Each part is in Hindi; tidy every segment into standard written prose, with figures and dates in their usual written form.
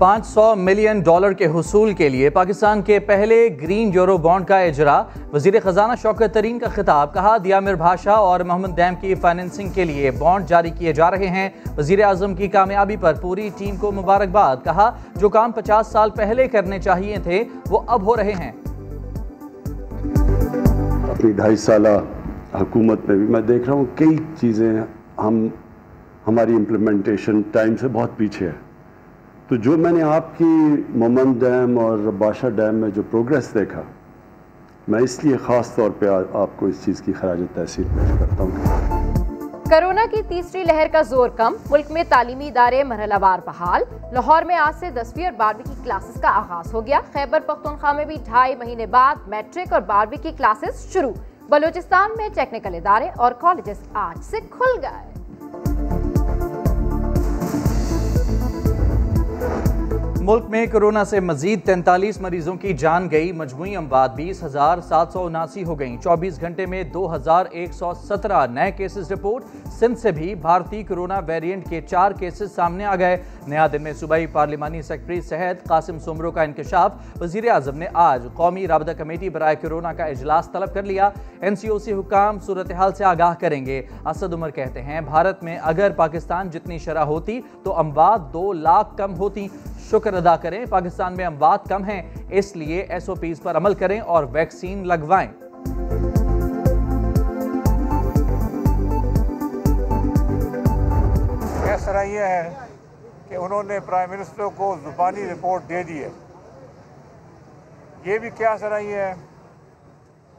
$500 मिलियन के हुसूल के लिए पाकिस्तान के पहले ग्रीन यूरो बॉन्ड का इजरा, वजीर खजाना शौकत तरीन का खिताब। कहा, दियामेर भाषा और मोहम्मद डैम की फाइनेंसिंग के लिए बॉन्ड जारी किए जा रहे हैं। वजीर आजम की कामयाबी पर पूरी टीम को मुबारकबाद। कहा, जो काम 50 साल पहले करने चाहिए थे वो अब हो रहे हैं। अपनी 2.5 साल हुकूमत में भी मैं देख रहा हूँ कई चीज़ें हमारी इम्प्लीमेंटेशन टाइम से बहुत पीछे है। तो जो मैंने आपकी मोहमंद डैम और बादशाह डैम में जो प्रोग्रेस देखा, मैं इसलिए ख़ास तौर पे आपको इस चीज़ की खराज तहसीन पेश करता हूँ। कोरोना की तीसरी लहर का जोर कम, मुल्क में तालीमी इदारे मरहलावार बहाल। लाहौर में आज से 10वीं और 12वीं की क्लासेस का आगाज़ हो गया। खैबर पख्तूनख्वा में भी 2.5 महीने बाद मैट्रिक और 12वीं की क्लासेस शुरू। बलोचिस्तान में टेक्निकल इदारे और कॉलेजेस आज से खुल गए। मुल्क में कोरोना से मजीद 43 मरीजों की जान गई। मजमूई अमवात 20,779 हो गई। 24 घंटे में 2,117 नए केसेस रिपोर्ट। सिंध से भी भारतीय कोरोना वेरिएंट के 4 केसेस सामने आ गए। नया दिन में सूबाई पार्लिमानी सेक्रेटरी सेहत कासिम सुमरो का इंकशाफ। वजीर आजम ने आज कौमी राबता कमेटी बराए कोरोना का इजलास तलब कर लिया। NCOC हुकाम सूरत हाल से आगाह करेंगे। असद उमर कहते हैं, भारत में अगर पाकिस्तान जितनी शरह होती तो अमवात 2 लाख कम होती। शुक्र अदा करें, पाकिस्तान में अमवात कम हैं, इसलिए SOPs पर अमल करें और वैक्सीन लगवाएं। सराहनीय है कि उन्होंने प्राइम मिनिस्टर को जुबानी रिपोर्ट दे दी है। ये भी क्या सराहनीय है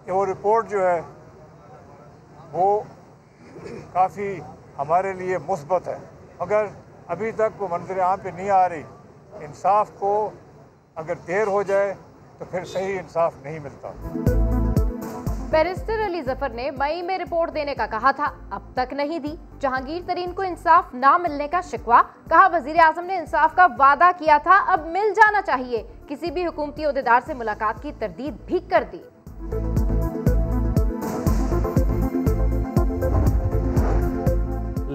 कि वो रिपोर्ट जो है वो काफ़ी हमारे लिए मुस्बत है, मगर अभी तक वो मंजर आम पे नहीं आ रही। इंसाफ को अगर देर हो जाए तो फिर सही इंसाफ नहीं मिलता। बैरिस्टर अली जफर ने मई में रिपोर्ट देने का कहा था, अब तक नहीं दी। जहांगीर तरीन को इंसाफ ना मिलने का शिकवा। कहा, वजीर आजम ने इंसाफ का वादा किया था, अब मिल जाना चाहिए। किसी भी हुकूमती अहदेदार से मुलाकात की तरदीद भी कर दी।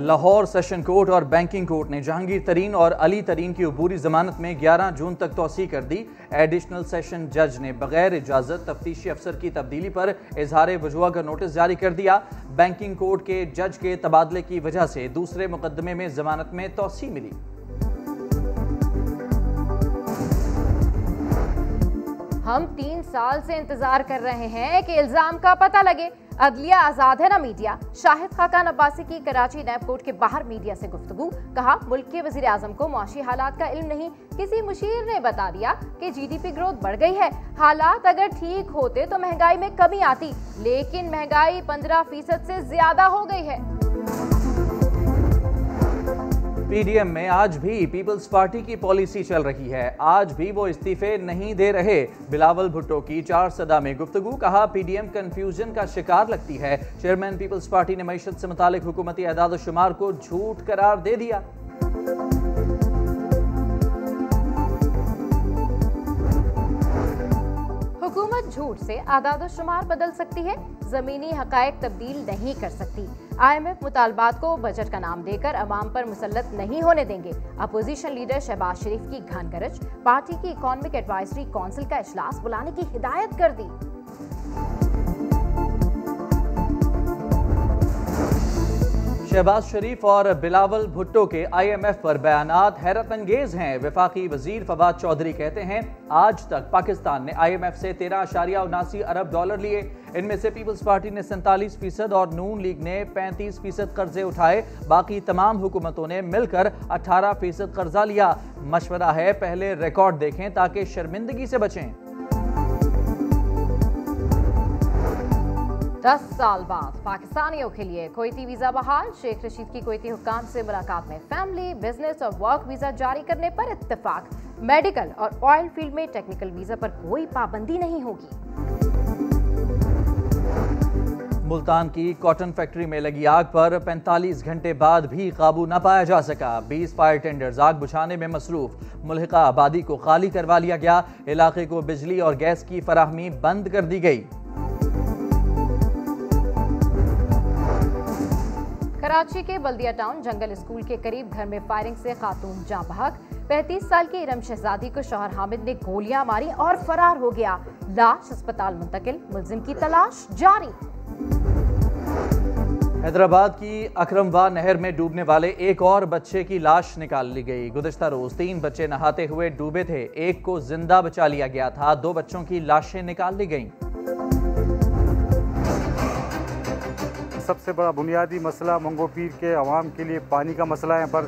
लाहौर सेशन कोर्ट और बैंकिंग कोर्ट ने जहांगीर तरीन और अली तरीन की अबूरी जमानत में 11 जून तक तोसी कर दी। एडिशनल सेशन जज ने बगैर इजाजत तफ्तीशी अफसर की तब्दीली पर इजहार वजुआ का नोटिस जारी कर दिया। बैंकिंग कोर्ट के जज के तबादले की वजह से दूसरे मुकदमे में जमानत में तोसी मिली। हम 3 साल से इंतजार कर रहे हैं कि इल्जाम का पता लगे। अदलिया आजाद है ना मीडिया। शाहिद खाकान अब्बासी की कराची नैब कोर्ट के बाहर मीडिया से गुफ्तगू। कहा, मुल्क के वजीर आजम को मआशी हालात का इल्म नहीं, किसी मुशीर ने बता दिया कि GDP ग्रोथ बढ़ गई है। हालात अगर ठीक होते तो महंगाई में कमी आती, लेकिन महंगाई 15% से ज्यादा हो गई है। PDM में आज भी पीपल्स पार्टी की पॉलिसी चल रही है। आज भी वो इस्तीफे नहीं दे रहे। बिलावल भुट्टो की 4 सदा में गुफ्तगू। कहा, PDM कंफ्यूजन का शिकार लगती है। चेयरमैन पीपल्स पार्टी ने मईशत से मुतालिक हुकूमती एदाद और शुमार को झूठ करार दे दिया। हुकूमत झूठ से आदाद और शुमार बदल सकती है, जमीनी हकायक तब्दील नहीं कर सकती। IMF मुतालबात को बजट का नाम देकर अवाम पर मुसल्लत नहीं होने देंगे। अपोजिशन लीडर शहबाज शरीफ की घनकरच। पार्टी की इकोनॉमिक एडवाइजरी काउंसिल का इजलास बुलाने की हिदायत कर दी। शहबाज शरीफ और बिलावल भुट्टो के IMF पर बयानात हैरत अंगेज हैं। वफाकी वजीर फवाद चौधरी कहते हैं, आज तक पाकिस्तान ने IMF से 13.79 अरब डॉलर लिए। इनमें से पीपल्स पार्टी ने 47% और नून लीग ने 35% कर्जे उठाए। बाकी तमाम हुकूमतों ने मिलकर 18% कर्जा लिया। मशवरा है, पहले रिकॉर्ड देखें ताकि शर्मिंदगी से बचें। 10 साल बाद पाकिस्तानियों के लिए कुवैती वीजा बहाल। शेख रशीद की कुवैती हुक्काम से मुलाकात में फैमिली, बिजनेस और वर्क वीजा जारी करने पर इत्तेफाक। मेडिकल और ऑयल फील्ड में टेक्निकल वीजा पर कोई पाबंदी नहीं होगी। मुल्तान की कॉटन फैक्ट्री में लगी आग पर 45 घंटे बाद भी काबू न पाया जा सका। 20 फायर टेंडर्स आग बुझाने में मसरूफ। मुल्हिका आबादी को खाली करवा लिया गया। इलाके को बिजली और गैस की फराहमी बंद कर दी गई। कराची के बल्दिया टाउन जंगल स्कूल के करीब घर में फायरिंग से खातून जां बहक। 35 साल की इरम शहजादी को शौहर हामिद ने गोलियां मारी और फरार हो गया। लाश अस्पताल मुंतकिल, मुलजिम की तलाश जारी। हैदराबाद की अकरमवा नहर में डूबने वाले एक और बच्चे की लाश निकाल ली गई। गुज़श्ता रोज 3 बच्चे नहाते हुए डूबे थे, एक को जिंदा बचा लिया गया था। 2 बच्चों की लाशें निकाल ली गई। सबसे बड़ा बुनियादी मसला मंगोपीर के आवाम के लिए पानी का मसला है, पर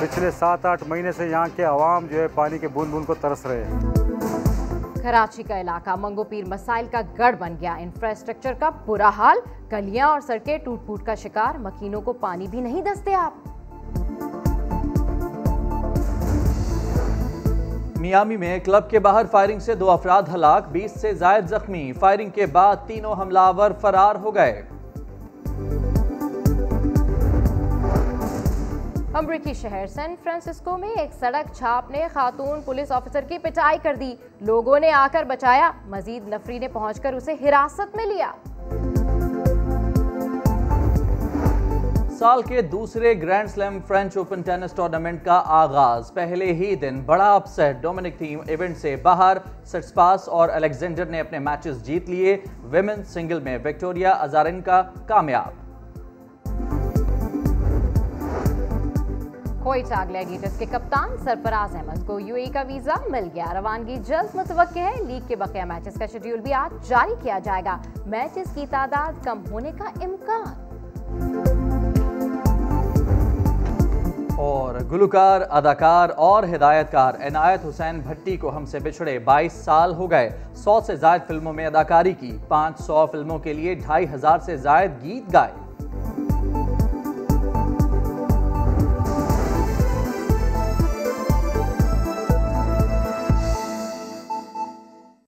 पिछले 7-8 महीने से यहाँ के आवाम जो है पानी के बूंद बूंद को तरस रहे हैं। कराची का इलाका मंगोपीर मसाइल का गढ़ बन गया। इंफ्रास्ट्रक्चर का बुरा हाल, गलियां और सड़कें टूट फूट का शिकार, मकीनों को पानी भी नहीं दस्तयाब। मियामी में क्लब के बाहर फायरिंग से 2 अफराद हलाक, 20 से जायद जख्मी। फायरिंग के बाद तीनों हमलावर फरार हो गए। अमरीकी शहर सैन फ्रांसिस्को में एक सड़क छाप ने खातून पुलिस ऑफिसर की पिटाई कर दी। लोगों ने आकर बचाया, मजीद नफरी ने पहुंचकर उसे हिरासत में लिया। साल के दूसरे grand slam French open tennis tournament का आगाज। पहले ही दिन बड़ा अपसेट, डोमिनिक थीम इवेंट से बाहर सट्सपास और अलेक्जेंडर ने अपने मैचेस जीत लिए। विमेन सिंगल में विक्टोरिया अजारेंका कामयाब। क्वेट ग्लैडिएटर्स के कप्तान सरफराज अहमद को यूएई का वीजा मिल गया। रवानगी जल्द मुतवक्के है। लीग के बकिया मैचेस का शेड्यूल भी आज जारी किया जाएगा। मैचेस की तादाद कम होने का इम्कान। और गुलकार, अदाकार और हिदायतकार इनायत हुसैन भट्टी को हमसे बिछड़े 22 साल हो गए। 100 से ज़ायद फिल्मों में अदाकारी की, 500 फिल्मों के लिए 2500 से ज़ायद गीत गाए।